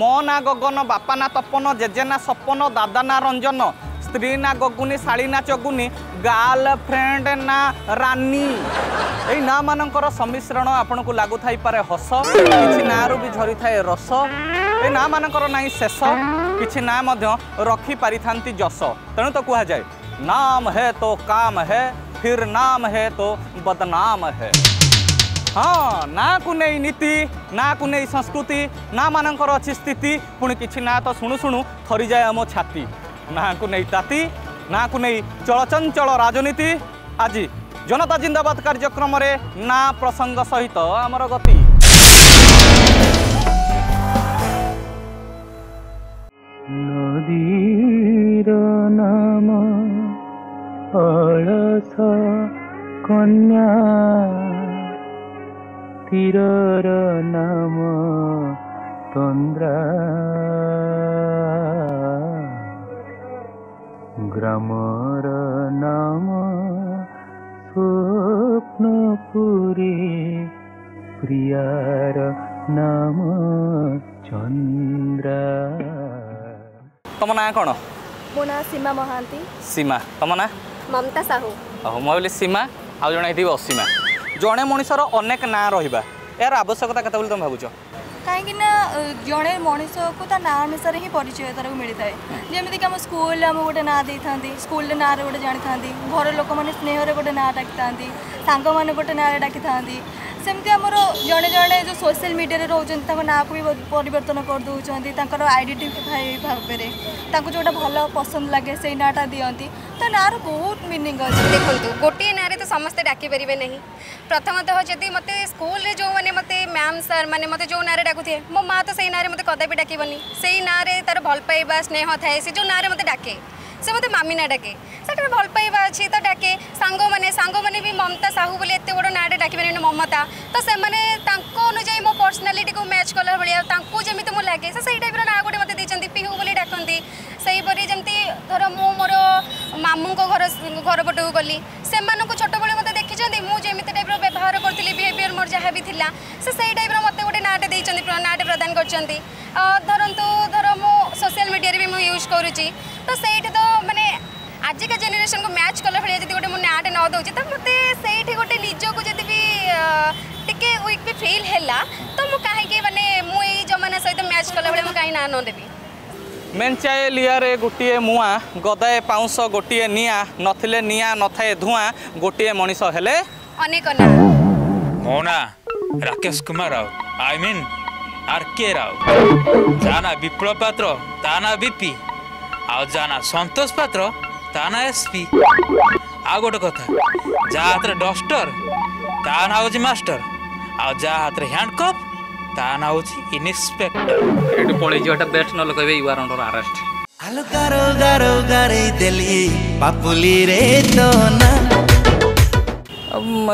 मो ना गगन, बापा ना तपन, जेजेना सपन, दादा ना रंजन, स्त्री ना गगुनी, शाड़ी ना चगुनी, गर्लफ्रेंड ना रानी। यही ना मानकर सम्मिश्रण आपण को लागू थाई पारे हस, किसी ना भी झरी थाए रस। ये ना मानकर ना शेष, किसी ना रखी पारि था जस। तेणु तो कह जाए नाम है तो काम है, फिर नाम है तो बदनाम है। हाँ, ना को नहीं नीति, ना को नहीं संस्कृति, ना मानकर अच्छी स्थिति। पुणी किसी ना तो शुणु शुणु थरी जाए आम छाती। ना को नहीं ताती, ना को नहीं चलचंचल राजनीति। आज जनता जिंदाबाद कार्यक्रम रे ना प्रसंग सहित आमर गति। नदीर नाम अलस कन्या, तीरर नाम तंद्रा, ग्रामर नाम स्वप्नपुरी, प्रियार नाम चंद्रा। तुम ना कौन? मो ना सीमा महांती। सीमा, तुम ना? ममता साहू। मैं सीमा आज जड़े थी असीमा। जड़े मनिषर अनेक ना रहा यार आवश्यकता कत तुम भाव कहीं जड़े मनीष को ना अनुसार ही परिचय तरह मिलता है। जमीक आम स्कूल आम गोटे ना दे था, स्कूल ना गोटे जानी था, घर लोक मैंने स्नेह गोटे ना डाकी था, सांग मैंने गोटे ना डाकी था। सेमती आमर जड़े जड़े जो सोशल मीडिया रोचन ना को भी परिवर्तन कर दूसरी आइडेंटिफाई भाव में जोटा भल पसंद लगे से नाटा दिखती। तो ना बहुत मीनिंग अच्छे। देखो गोटे ना तो समस्ते डाकी पारे ना। प्रथमतः जदि मत स्कूल जो मैंने मत मैम सर मैंने मत जो ना डाकुए मो माँ तो से ना मत कदापि डाकबनी। से ना तार भल पाइबा स्नेह थाए से जो ना मत डाके से मत मामी ना डाके से भल पाइबा अच्छी तो डाके। सांग मैंने भी ममता साहू बोले एत बड़ नाटे डाकबे ममता। तो से मैंने अनुजाई मो पर्सनालीटी को मैच कला भाया जमी मो लगे से टाइप ना गोटे मत देखते पिहू बोली डाकती। सेहीपरि जमी धर मु मोर मामू को घर पटक गली से छोट बड़े मत देखी मुझे टाइप व्यवहार करी बिहेवियर मोर जहाँ भी था से टाइप मत गोटे नाटे प्रदान करर मु सोशल मीडिया भी मुझे यूज करुच्ची। तो सही तो मैंने आज का जेनेशन को मैच कला भाई जब गोटे मुझे नाटे न दौर तो मत से गोटे निज को जब भी टे वीक भी फेल है तो मुझे कहीं मैंने मुझे जमाना सहित मैच कला भाई कहीं ना न देवी। मेंचाए लियारे गोटे मुआ, गदाए पाउस गोटे निआ, नथिले निआ नथाए धुआं, गोटे मनीष हेले अनेक ना। मो ना Rakesh Kumar Rao, I mean R K Rao. जाना विप्लव पात्र ताना बीपी, आ जाना संतोष पात्र ताना एसपी। आ गोटे कथा जा हाथ डस्टर ता ना होची मास्टर, आ जा हाथ हैंडकप ता ना होची इंस्पेक्टर। एटू पळी जोटा बेस्ट न लकवे यू आर अंडर अरेस्ट। आलो गारो गारो गारे दिल्ली पापुली रे तो ना।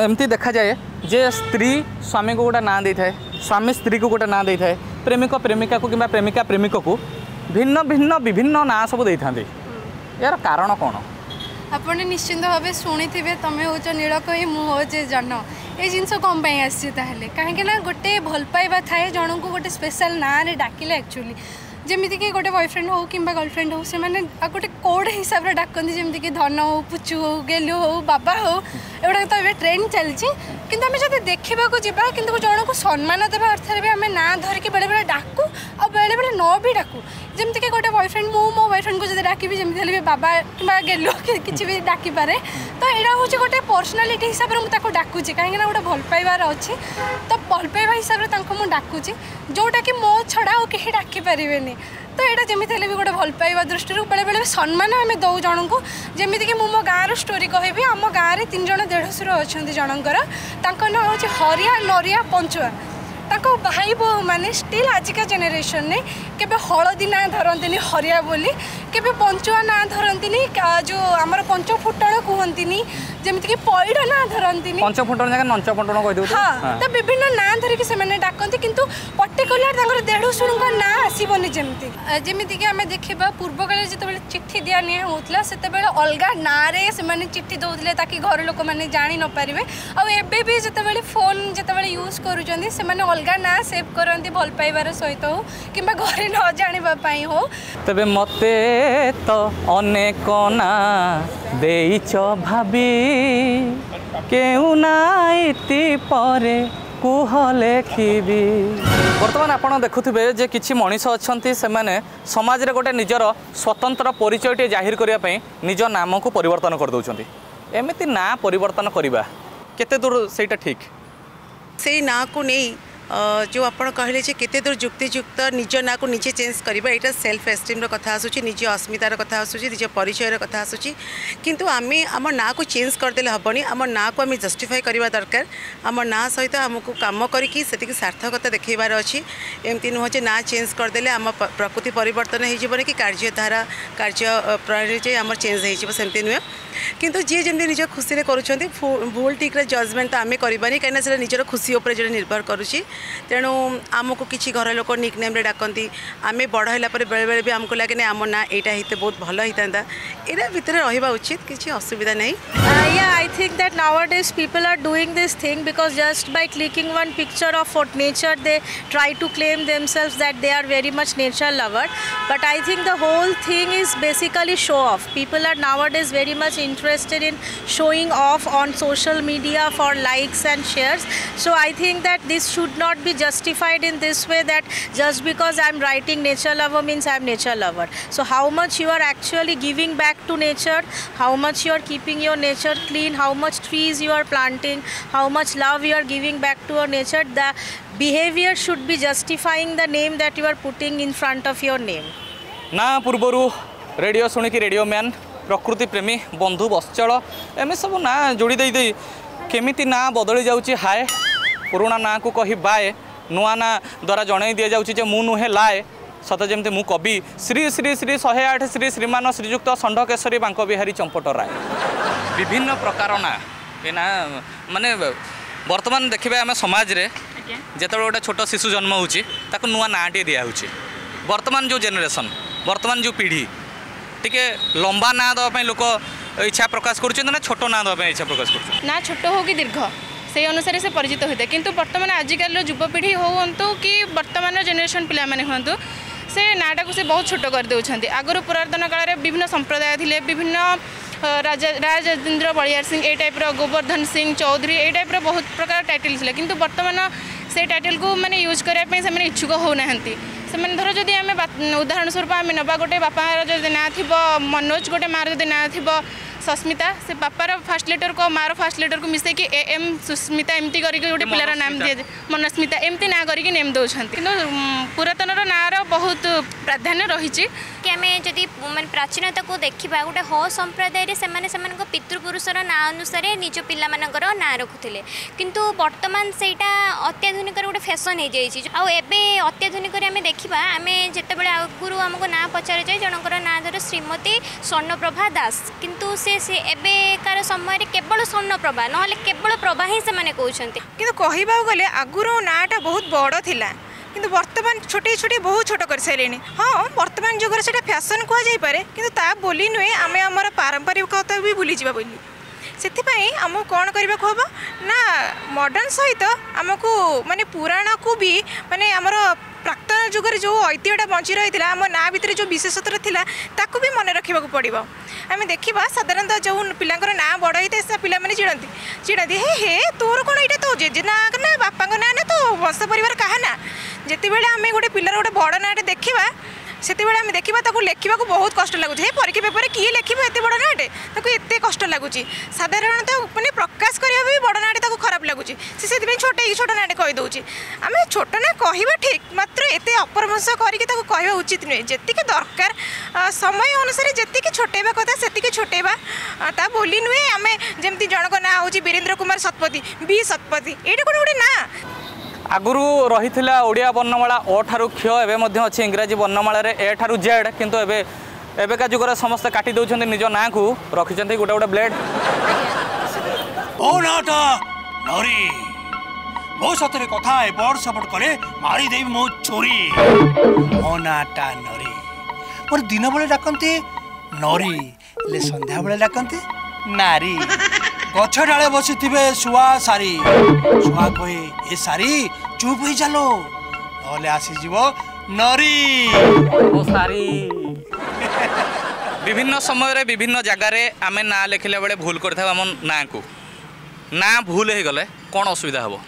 एमती देखा जाए जे स्त्री स्वामी को गोटा ना दे थाए, स्वामी स्त्री को गोटा ना दे थाए, प्रेमिक प्रेमिका को किंबा प्रेमिका प्रेमिक को भिन्न भिन्न विभिन्न ना सब दे थांदे। यार कारण कौन आपने निश्चिंत भाव शुणी थे तुम हो नीलक ही मुझे जन ये जिनस कम आसी कहीं गोटे भल पाइबा थाए जन को गोटे स्पेशल ना डाकिले एक्चुअली जमीक गोटे बॉयफ्रेंड हो कि गर्लफ्रेंड हो से मैंने गोटे कोड हिसाब से डाकती जमीक धन हो पुचु हो गेलु हो बाबा हो एगुड़ा तो ये ट्रेंड चलती कि आम जब देखा कि जन को सम्मान देवा अर्थात भी आम ना धरिकी बेले बेले डाकू और बेले बेले न भी डाकू। जमीक गोटे बॉयफ्रेंड मु मो बॉयफ्रेंड को जब डाकबी जमी भी बाबा कि गेलु कि भी डाक पारे। तो यहाँ हूँ गोटे पर्सनालीटी हिसाब से मुझे डाकुची कहीं गोटे भल पाइबार अच्छी तो भल पाइबा हिसाब से मुझे डाकुची जोटा कि मो छड़ा और कहीं डाक पारे। तो यहाँ जमी भी गोटे भल पाइबा दृष्टि बेले बेले सम्मान आम दौ जन को जमीक मु मो गाँव स्टोरी कहबी आम गाँव में 3 जन देढ़शुर अच्छा जनकर ना हूँ हरिया नरिया पंचुआ भाई बो मैंने स्टिल आजिका जेनेसन केवे हलदी ना धरते हरिया बोली केवे पंचुआ ना धरती जो आम पंच फुटण कहती जमीक पैढ़ ना धरती पंच फुटण जगह नंच फुटण कह हाँ तो विभिन्न ना धरिकी से डाकती कि पर्टिकुलर देढ़शुर ना आसबनी जमी जमीक आम देखा पूर्वकाल जो चिठी दिया नि होता से अलग ना चिठी दौले ताकि घर लोक मैंने जाणी नपारे आबे जो फोन जो यूज कर अलग ना सेव करती भल पाइबार सहित हो कि घरे न जाणी हो तेरे मते तो अनेक ना देच भाभी केउ नाइति परे कुह लेखिबी। बर्तमान आप देखुवे जे कि मनीष अच्छा से मैंने समाज रे गोटे निजर स्वतंत्र परिचयटे जाहिर करने निज नाम को परिवर्तन कर दउछंती एमिति ना परिवर्तन करबा केते दूर सेटा ठीक से ना को नहीं जो आप कहले केते दूर जुक्तियुक्त निज ना को निजे चेंज करवा यहाँ सेल्फ एस्टीम्र कथ आसूँ निज अस्मितार कथ आसूँ निज परिचयर कथ आसूँ किंतु आमे आम ना को चेंज करदेले हेनी आम ना को आम जस्टिफाई करवा दरकार आम ना सहित आमको कम करके सार्थकता देखार अच्छी एमती नुह जे ना चेंज करदेले आम प्रकृति परिवर्तन हो कि कार्यधारा कार्य प्रणाली आम चेंज होमती नुहे किंतु जी जमी निज खुशी करुँच भूल ठीक जजमेंट तो आम करवानी कहीं निजर खुशी उपर जो निर्भर करुँची तेणु आमको किसी घर लोक निकनेम रे डाकती आम बड़ है बेले बेले भी आमको लगे ना आम ना यहाँ होते बहुत भल होता यहाँ भितर रहा उचित किसी असुविधा नहीं। या I think that nowadays people are doing this thing because just by clicking one picture of nature they try to claim themselves that they are very much nature lover but I think the whole thing is basically show off. People are nowadays very much interested in showing off on social media for likes and shares so I think that this should not be justified in this way that just because I'm writing nature lover means I'm nature lover. So how much you are actually giving back to nature, how much you are keeping your nature clean, how much trees you are planting, how much love you are giving back to your nature, the behavior should be justifying the name that you are putting in front of your name. Na purbaru radio suniki radio man prakriti premi bandhu baschala eme sabu na jodi dei dei kemiti na badali jauchi hae पुराणा ना को कही बाए नुआ ना द्वारा जन दि जाऊे मु नुहे लाए सत जमी मु कवि श्री श्री श्री 108 श्री श्रीमान श्रीजुक्त षंडकेशरी बांक बिहारी चंपट राय विभिन्न प्रकार ना ये ना माने बर्तमान देखिए आम समाज रे जिते गोटे छोट शिशु जन्म होता नुआ नाटे दिहे बर्तमान जो जेनेसन बर्तमान जो पीढ़ी टी लंबा ना दवाई लोक इच्छा प्रकाश करा छोट ना दवाई इच्छा प्रकाश करा छोट हो कि दीर्घ से अनुसार से परिचित होता है किंतु बर्तमान आजिकल युवपीढ़ी हूँ कि बर्तमान जेनेरेशन पिला माने हूँ से नाटा को से बहुत छोट कर देउछंती। आगुरी पुरातन काल में विभिन्न संप्रदाय थे विभिन्न राजा राजेंद्र बलियार सिंह ए टाइप गोवर्धन सिंह चौधरी ए टाइप बहुत प्रकार टाइटल थी किंतु बर्तमान से टाइटल को माने यूज करने से इच्छुक होना से धर जदि आम उदाहरण स्वरूप आम ना गोटे बापार जो ना थी मनोज गोटे मार जो ना थी सस्मिता से बापार फास्ट लेटर को मार फास्ट लेटर को मिसेक ए एम सुस्मिता एमती कर गोटे पिलार नाम दिए मनस्मिता एमती ना करके नेम दौर कि पुरातन ना बहुत प्राधान्य रही आम जब मैं प्राचीनता को देखा गोटे ह संप्रदाय से पितृपुरुषर ना अनुसार निज पिला ना रखुले किंतु बर्तमान से अत्याधुनिक गोटे फैशन हो जाए आबे अत्याधुनिक आम देखा आम जितेबाला आगुरी आमको ना पचार जाए जनकर ना धर श्रीमती स्वर्णप्रभा दास किंतु से एबेकार समय केवल स्वर्णप्रभा ना केवल प्रभा ही से माने कहते कि कहवाक गले आगुरी नाटा बहुत बड़ थिला किंतु बर्तमान छोटे छोटे बहुत छोट कर सारे हाँ बर्तमान जुगर से फैशन कहुई पारे कि बोली नुहे आम आम पारंपरिकता भी भूली जावा बोली से आमको कौन करने को हम ना मॉडर्न सहित आमको माने पुराण को भी माने आमर प्राक्तन जुगर जो ऐतिह्यटा बची रही है आम ना भितर जो विशेषता था ताकू भी मन रखा पड़ो आम देखा साधारणतः जो पिला ना बड़ होता है पिला चिड़ती चिड़ती हे तोर कौन ये तो जेजे ना ना बापा ना ना तो वंश परिवार कहा ना जिते बड़े आम गोटे पिलार गोटे बड़ नाटे देखा से आम देखा लेखा बहुत कष्ट लगुच परीक्षा पेपर किए लिखे एत बड़ नाटे एत कष्ट लगुच साधारणतः मैंने प्रकाश करने भी बड़ नाटे खराब लगुच से छोट नाटे कहीदे आम छोट ना कहवा ठीक मात्र एत अपभ्रंश करके उचित नुहे जी दरकार समय अनुसार जी छोटेबा कथा से छोटेबा ता बोली नुहे आम जमी जनक ना हूँ बीरेन्द्र कुमार शतपथी बी शतपथी ये कौन गोटे ना आगुरी रही ओडिया वर्णमाला ओ ठारू क्ष एवं अच्छे इंग्राजी वर्णमाला ए ठारू जेड किंतु एवं एबका जुगर समस्त काटी दउछन निज ना को रखिछन गोटे गोटे ब्लेड ओ नाटा नरी मो सतरे कथा ए बड़ सपोर्ट करे मारी देबी मो चोरी ओ नाटा नरी पर दिन बले डाकंते नरी ले संध्या बले डाकंते नारी गछ डाले बसी थिबे सुआ सारी सुआ कोई ए सारी चुप होई चलो नले आसी जीवो नरी ओ सारी विभिन्न समय रे विभिन्न जगह रे आमे ना लिखले बेले भूल करथा हम ना को ना भूल हे गले कोन असुविधा हबो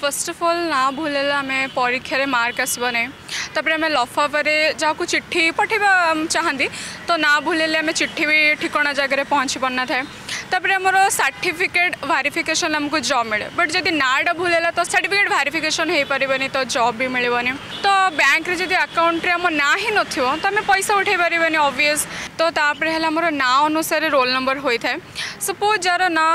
फर्स्ट ऑफ ऑल ना भूलला आमे परीक्षा रे मार्क आसबने तबरे आमे लफा परे जा को चिट्ठी पठेबा चाहंदी तो ना भूलले आमे चिट्ठी भी ठिकाना जगह रे पहुंच बनना था तबरे हमर सर्टिफिकेट वेरिफिकेशन हमको जॉब मिले बट जदी नाडा भूलला तो सर्टिफिकेट वेरिफिकेशन हे परबनी तो जॉब भी मिलबनी तो बैंक रे जदी अकाउंट रे हम ना ही नथियो तो आमे पैसा उठे परबनी ऑब्वियस तो तापरे हला हमर ना अनुसार रोल नंबर होई था सपोज जरा ना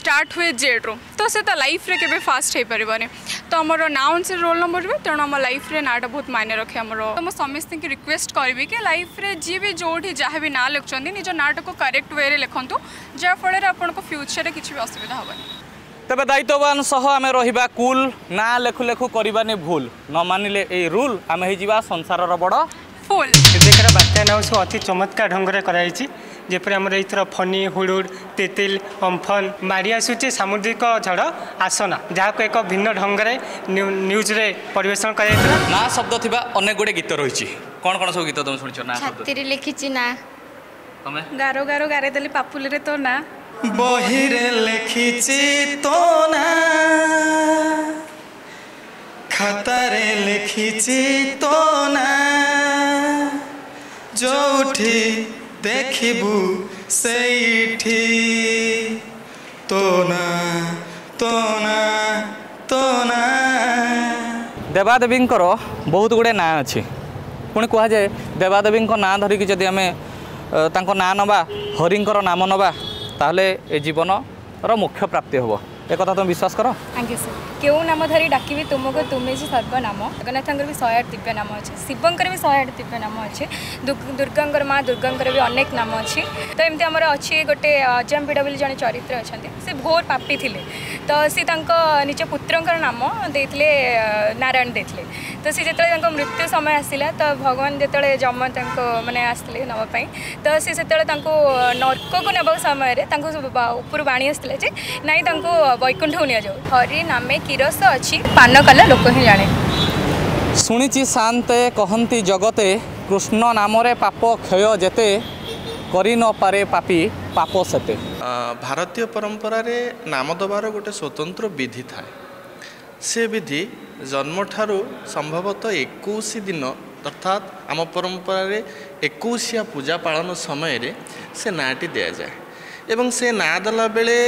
स्टार्ट हुए जेड रो तो से त लाइफ रे केबे फास्ट हे परबनी तो हमर ना अनुसार रोल नंबर रे तेना हमर लाइफ रे नाडा बहुत मायने रखे हमर तो हम समस्त के रिक्वेस्ट करबी के लाइफ रे जी भी जोठी जाहे भी ना लिखछन निज नाट को करेक्ट वे रे लिखंतु जे फळे आपण को फ्यूचर रे किछि भी असुविधा होबनी तबे दायित्ववान सह आमे रहिबा कूल ना लेखु लेखु करबाने भूल न मानिले ए रूल आमे हे जीवा संसार रो बडो फूल देखरा बात्या नाउ सो अति चमत्कार ढंग रे कराइछि जेपर हमर इतर फनी हुडुड तेतिल अम्फन मारिया सुचे सामुद्रिक झड़ आसना जहाको एक भिन्न ढंग रे न्यूज रे परिवेषण कराइथिला ना शब्द थिबा अनेक गुडे गीत रहिछि कोन कोन सब गीत तुम सुनिछो ना शब्द छाती रे लिखिछि ना तमे गारो गारो गारे देली पापुल रे तो ना बहिरे लिखिछि तो ना खतरे लिखिछि तो ना जोठी देखिबू सेठी तोना तोना तोना देवादेवींकर बहुत गुडे ना अछि पुणी कह जाए देवादेवींक ना धरिक जदि आमे तांको ना नबा हरिंकर नाम नबा ताहले ए जीवन रो मुख्य प्राप्ति होबो ए कथा तुम विश्वास करो थैंक यू सर केउ नाम धरि डाकिबी तुमको तुमे जे सर्व नाम जगन्नाथंकर भी 108 दिव्य नाम अछि शिवंकर भी 108 दिव्य नाम अछि दुर्गांकर मां दुर्गांकर भी अनेक नाम अछि तो एमते हमर अछि गोटे जेएमबीडब्ल्यू जने चरित्र अछन्ते से घोर पापी थिले तो से तांको निज पुत्रंकर नाम देथिले नारायण देथिले तो से जेतले तांको मृत्यु समय आसिला तो भगवान जेतले जम तांको माने आसले नवा पई तो से सेतले तांको नरक को नबा समय रे तांको ऊपर बाणी आसले जे नाही तांको वैकुंठ हो जाओ हरि नामे किरस अच्छी पान कला लोक ही जाने शुणी शांते कहती जगते कृष्ण नाम रे पाप क्षय जेते करी न पारे पापी पाप सेते भारतीय परंपरा रे नाम दबार गोटे स्वतंत्र विधि थाए से विधि जन्म ठारू संभवतः 21 दिन अर्थात आम परंपरा रे 21 पूजा पालन समय रे से नाटी दिया जाए एवं से ना दला बेले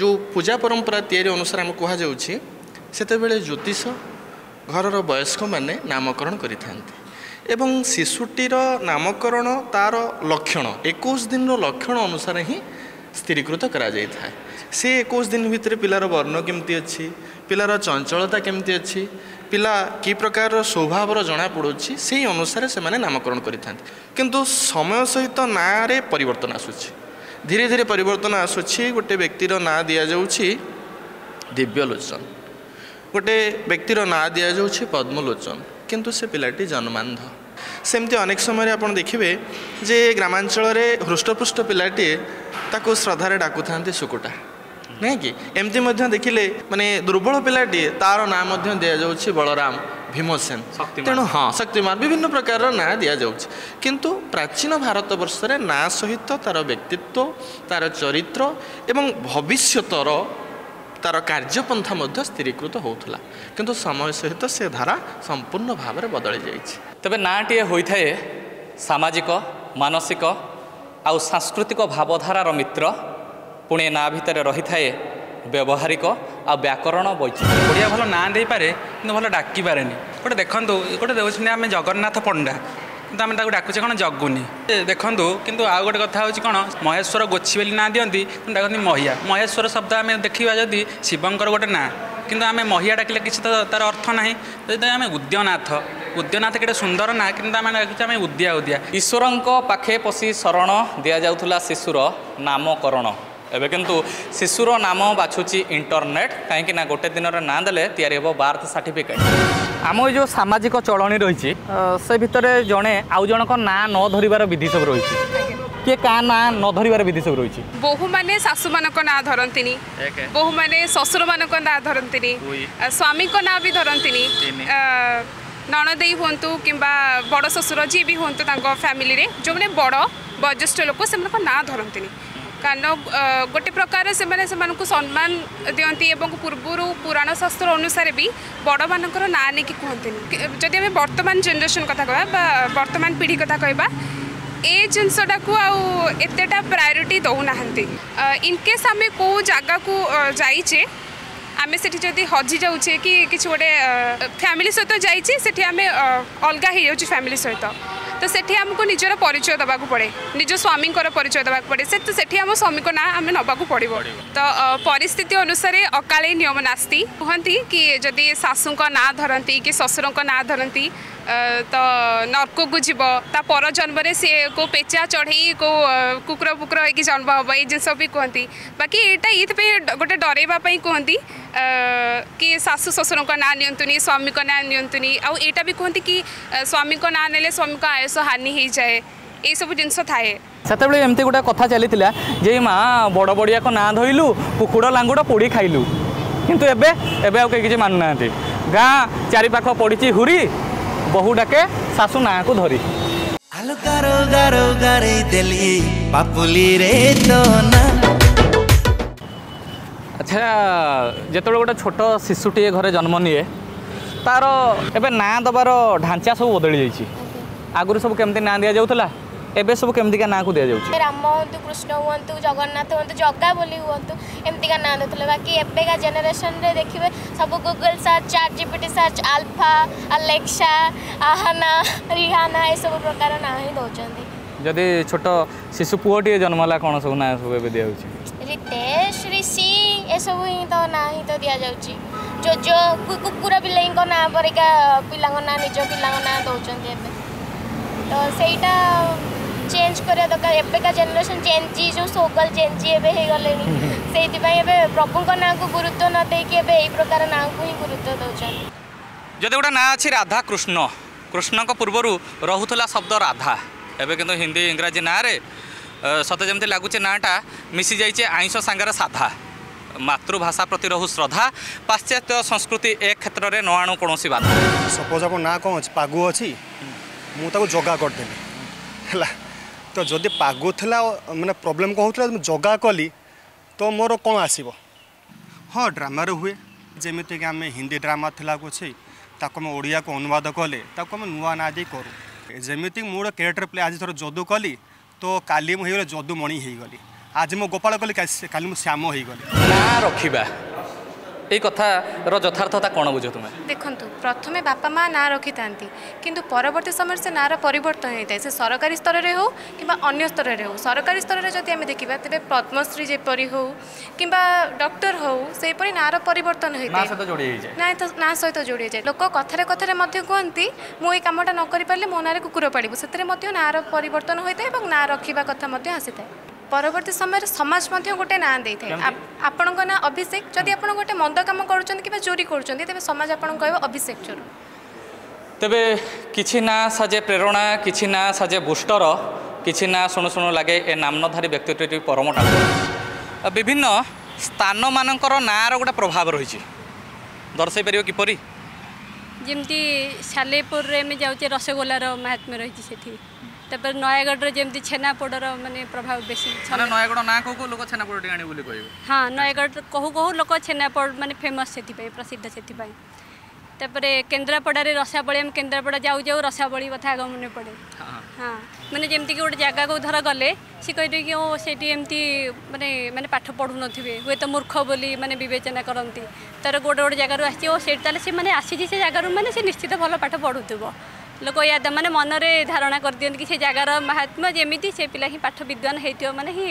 जो पूजा परंपरा तैयारी अनुसार आम कह जाते ज्योतिष घर वयस्क मैंने नामकरण करें शिशुटीर नामकरण तार लक्षण 21 दिन लक्षण अनुसार ही स्थिरीकृत कराई था से 21 दिन भितर पिलार वर्ण केमती अच्छी पिलार चंचलता केमती अच्छी पिला कि प्रकार स्वभाव जना पड़ी से अनुसार से मैंने नामकरण करें किंतु समय सहित ना रे परिवर्तन आसुछि धीरे धीरे परिवर्तन आसुछि गोटे व्यक्तिर ना दिया जाउछि दिव्यलोचन गोटे व्यक्तिर ना दिया जाउछि पद्मलोचन किंतु से पिलाटी जन्मांध सेमती अनेक समय आप देखिए जे ग्रामांचल रे हृष्टपुष्ट पिलाटी ताकू श्रद्धारे डाकू थांती सुकुटा नहीं कि एमती मध्य देखिले माने दुर्बल पिलाटी तार ना मध्य दिया जाउछि बलराम भीमसेन तेणु हाँ शक्तिमान विभिन्न प्रकार ना दिया जाउछि किंतु प्राचीन भारत वर्ष रे ना सहित तार व्यक्तित्व तार चरित्र एवं भविष्यतर तार कार्यपंथा मध्य स्थिरीकृत होउथला किंतु समय सहित से धारा संपूर्ण भाव में बदली जाइछि तबे नाटिए होइथाए सामाजिक मानसिक आउ सांस्कृतिक भावधारार मित्र पुणे ना भितर रही थाए व्यवहारिक आ व्याकरण वैचित्र ओडिया भल ना दे पारे कि भल डाकी पारे गोटे देखु गोटे देखें आम जगन्नाथ पंडा तो आम डाकुचे कौन जगुनी देखु कि आउ गोटे कथा हूँ कौन महेश्वर गोछी बोली ना दिखती डाकती महिया महेश्वर शब्द आम देखा जदि शिवंकर गोटे ना किंतु आम महिया डाकिले किसी तो तार अर्थ ना जो आम उद्यनाथ उद्यनाथ के सुंदर ना कि आम आम उद्या उद्या ईश्वर पाखे पशि शरण दि जाऊला शिशुर नामकरण एवं किंतु शिशुर नाम बाछुची इंटरनेट कहीं ना गोटे दिन ना दे या बर्थ सर्टिफिकेट आम जो सामाजिक चलनी रही से भितर जड़े आउ जनक ना न धरबार विधि सब रही किए क्या ना न धरबार विधि सब रही बोहू मैंने शाशु मान ना धरती बोहू मैंने श्वशुर मान ना धरती स्वामी ना भी धरती नणदई हूँ कि बड़ श्वशुर जी भी हूँ फैमिली जो मैंने बड़ बयोज्येष्ठ लोक से ना धरती कारण गोटे प्रकार से मैंने सम्मान दिखती पूर्वर पुराण शास्त्र अनुसार भी बड़ मान ना लेकिन कहते हैं जदि आम बर्तमान जेनेरेसन कथा कहवा बर्तमान पीढ़ी कथा कहवा ये जिनसटा को आतेटा प्रायोरीटी दौना इनकेस आम कौ जगह को जाइचे आम से जदि हजि जाऊे कि किसी गोटे फैमिली सहित जाइए से आम अलग हो जाऊँ फैमिली सहित तो सेठी हमको निजर परिचय देवाक पड़े निज स्वामी परिचय देवाक पड़े से तो सेठी हम स्वामी ना आम नवाक पड़े तो परिस्थिति अनुसार अकाले नियम नास्ती कहती कि जदि सासू ना धरती कि ससुर ना धरती तो नर्क को जीव ता पर जन्म सी को पेचा चढ़ई को कुकुर फुकुर होगी जन्म हम ये जिनस भी कहती बाकी यहाँ ये गोटे डरैवा कहती कि सासू ससुर ना नि स्वामी ना नि आईटा भी कहते कि स्वामी ना ने स्वामी आयुष हानि हो जाए ये सब जिनस थाए से एमती गोटे कथा चलता जे माँ बड़ बड़िया को ना धोलु कुकुड़ लांगुड़ पोड़ी खाइलु किंतु एबे एबे आउ किसी मानुना गाँ चारिपाख पड़ी हुरी बहु डाके सासू ना को धरी अच्छा जिते गोटे छोट शिशुटे घरे जन्म निए तार एबे ना दबार ढांचा सब बदली जाइए आगुरी सब केमती ना दिया जाउतला एबे सब केमती का ना को दिया जाउछ राम हूँ कृष्ण हूँ जगन्नाथ हूँ जग्गा बोली हूँ एमती का ना देते बाकी एबे का जेनरेशन रे देखिबे सब Google search chat GPT search alpha Alexa आहना रिहाना ए सब प्रकार ना ही दोचंती जदि छोट शिशु पुओटे जन्म ला कोन सब ना सब एबे दिया जाउछ रितेश ऋषि ए सब ही तो ना ही तो दिया जाउछ जो जो कुकुर बिलाई को ना परिका पिला को ना निज पिला को ना दोचंती एबे तो सेटा चेंज करा दरकार एबेका जेनरेशन चेंज जो सोकल चेंज एबे हे गले से प्रभु को ना को गुरुत्व न दे कि एबे एई प्रकार ना को ही गुरुत्व दोचन जदि गोटे ना अच्छी राधा कृष्ण कृष्ण को पूर्वरु रहुतला शब्द राधा एबे किंतु हिंदी इंग्रजी ना रे सते जेमते लागुचे नाटा मिसी जाइचे आइंस सांगरा साधा मातृभाषा प्रति रहू श्रद्धा पाश्चात्य संस्कृति एक क्षेत्र में न आणु कौन बाधा सपोज आप ना कौन पागु अच्छी मुझे जगा करदेली है तो जदि पागु था मैंने प्रोब्लेम कौन तो जगा कली तो मोर कौन आसब हाँ ड्रामा हुए जमीक आम हिंदी ड्रामा था कुछ ओडिया को अनुवाद कले आम नुआ ना दे करूँ जमीती मोर कैरेक्टर प्ले आज थोड़ा जदू कली तो काली मुझे जदूमणि होगली आज मो गोपाल कली काली मु श्याम होगली ना रखा ये कथार यथार्थता कौन बुझ तुम्हें देखो प्रथम बापा माँ ना रखि था किंतु परवर्ती समय से नार परिवर्तन होता है से सरकारी स्तर में हो कि अन्य स्तर में हो सरकारी स्तर में जब आम देखा तेज पद्मश्री जपरी हो कि डॉक्टर हो से नार परिवर्तन होता है ना सहित जोड़ी जाए लोक कथार कथार कहते मु कामटा न करें मो नारे कुकुर पाड़ू से नार परिवर्तन होता है और ना रखा कथा आसी था परवर्ती समय समाज गोटे ना दे था आपण ना अभिषेक जदि आप गोटे मंद कम कर चोरी करे समाज आपन कह अभिषेक चोर तेरे कि ना साजे प्रेरणा कि ना साजे बुस्टर कि ना शुणु शुणु लगे ए नामनधारी व्यक्तित्व परम ठाकुर विभिन्न स्थान मानकर नाँर गोटे प्रभाव रही दर्शाई पार किपर जमी सालेपुर जाऊे रसगोलार महात्म्य रही है तापर नयगढ़ जमी छेनापोड़र मानने प्रभाव बेसी नयगढ़ ना कहू लोग छेनापोड़ बोली कह हाँ नयगढ़ कहू कहू लोक छेनापोड़ मानने फेमस से प्रसिद्ध से केन्द्रापड़ा रसावली आम केन्द्रापड़ा जाऊ जाऊ रसावली कथा आग मन पड़े हाँ मैंने जमीक गोटे जगह को धर गले सी कहे कि सेमती मानने मैंने पाठ पढ़ू नए हुए तो मूर्ख बोली मानने बेचना करती तार गोटे गोटे जगार आसी मैंने आसी से जगार मैंने से निश्चित भल पाठ पढ़ू लोक याद मैंने मनरे धारणा कर दिखती कि से जगार महात्मा जमी से पिला ही पाठ विद्वान होने ही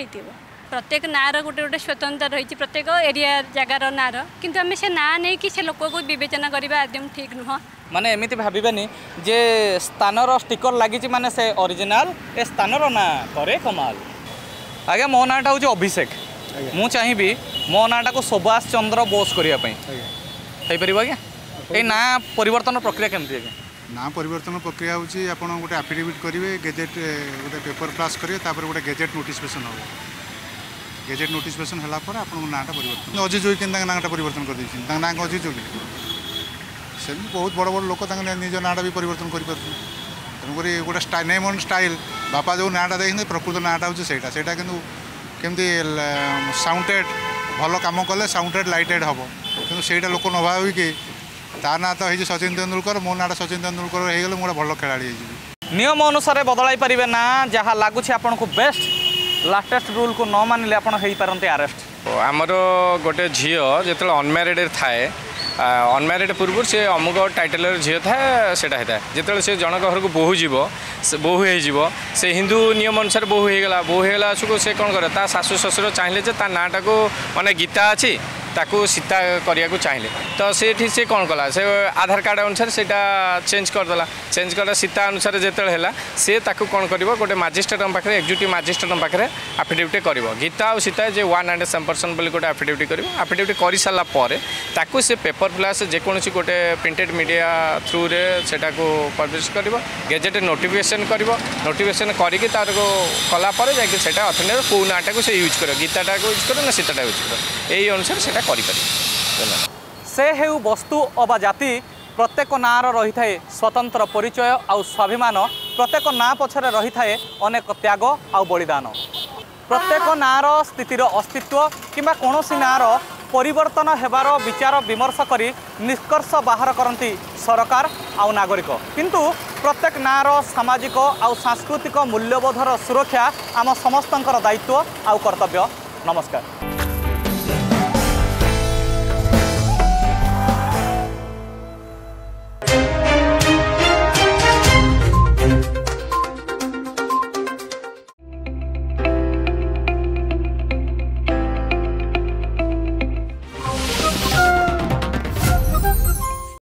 प्रत्येक नाँर गोटे गोटे स्वतंत्रता रही प्रत्येक एरिया जगार नाँर किंतु आम से ना नहीं कि से लोक को बेचना करवा एकदम ठीक नुह माने एमती भावानी जे स्थानर स्टिकर लगी माने से ओरिजिनल ए स्थानर ना करे कमाल आज्ञा मो नाटा हूँ अभिषेक मु चाहिए मो नाटा को सुभाष चंद्र बोस करने पर आज्ञा ये ना परिवर्तन प्रक्रिया केमती आज्ञा ना परिवर्तन प्रक्रिया होची आपण गोटे एफिडेविट करेंगे गेजेट गोटे पेपर फ्लाश करेंगे तापर गोटे गेजेट नोटिफिकेशन हो गेजेट नोटिफिकेशन होला पर आपण नाटा परिवर्तन अजय जोगी केन नाटा परिवर्तन कर देछिन ता ना अजय जोगी से बहुत बड़ बड़ लोक ता निज नाटा भी परिवर्तन कर परथि तमकरी गोटे स्टाइल नेम ऑन स्टाइल बापा जो नाटा देखिन प्रकृत नाटा होची सेटा सेटा किंतु केमती साउंडेड भलो काम कले साउंडेड लाइटेड हबो किंतु सेटा लोक न भाबी कि ता ना तो है सचिन तेंदुलकर मो नाटा सचिन तेंदुलकर हो गए गोटे भल खेलाड़ी नियम अनुसार बदल पारे ना जहाँ लगुच आपन को बेस्ट लाटेस्ट रूल को न मानिले आपण हेई पारंते अरेस्ट आमर गोटे झीओ जेतले अनमैरिड थाए अनमैरिड पूर्व से अमुक टाइटल झीओ थाए सेटा हेता जेतले से जन घर को बोहू जीवो से बोहू हे जीवो से हिंदू नियम अनुसार बोहू हेगला सुको से कोन करे ता सासु ससुर चाहिले जे ता नाटा को माने गीता अछि ताकू सीता करिया को चाहिले तो सेठी से कोन कला से आधार कार्ड अनुसार सेटा चेंज कर दला चेंज कर सीता अनुसार जेतल हैला से ताकू कोन करबो गोटे मजिस्ट्रेट पाखरे एग्जीक्यूटिव मजिस्ट्रेट पाखरे एफिडेविट करबो गीता और सीता जे 100% बोली गोटे एफिडेविट करबो एफिडेविट करि साला पारे ताकू से पेपर प्लस जे कोनोसी गोटे प्रिंटेड मीडिया थ्रू रे सेटा को पब्लिश करबो गजेट नोटिफिकेशन करबो नोटिफिकेशन करिके तार को कला पारे जाके सेटा अथने को नाटा को से यूज करो गीताटा को यूज करो ना सीताटा यूज करो एई अनुसार सेटा से हेउ वस्तु अबा जाति प्रत्येक नाँर रही थाए स्वतंत्र परिचय आउ स्वाभिमान प्रत्येक नाँ पछरे रही थाए अनेक त्याग आउ बलिदान प्रत्येक नाँर स्थितिर अस्तित्व किंबा कोनोसी नाँर परिवर्तन हेबार विचार विमर्श करी निष्कर्ष बाहर करती सरकार आउ नागरिक किंतु प्रत्येक नाँर सामाजिक आउ सांस्कृतिक मूल्यबोधर सुरक्षा आम समस्तंकर दायित्व आउ कर्तव्य नमस्कार।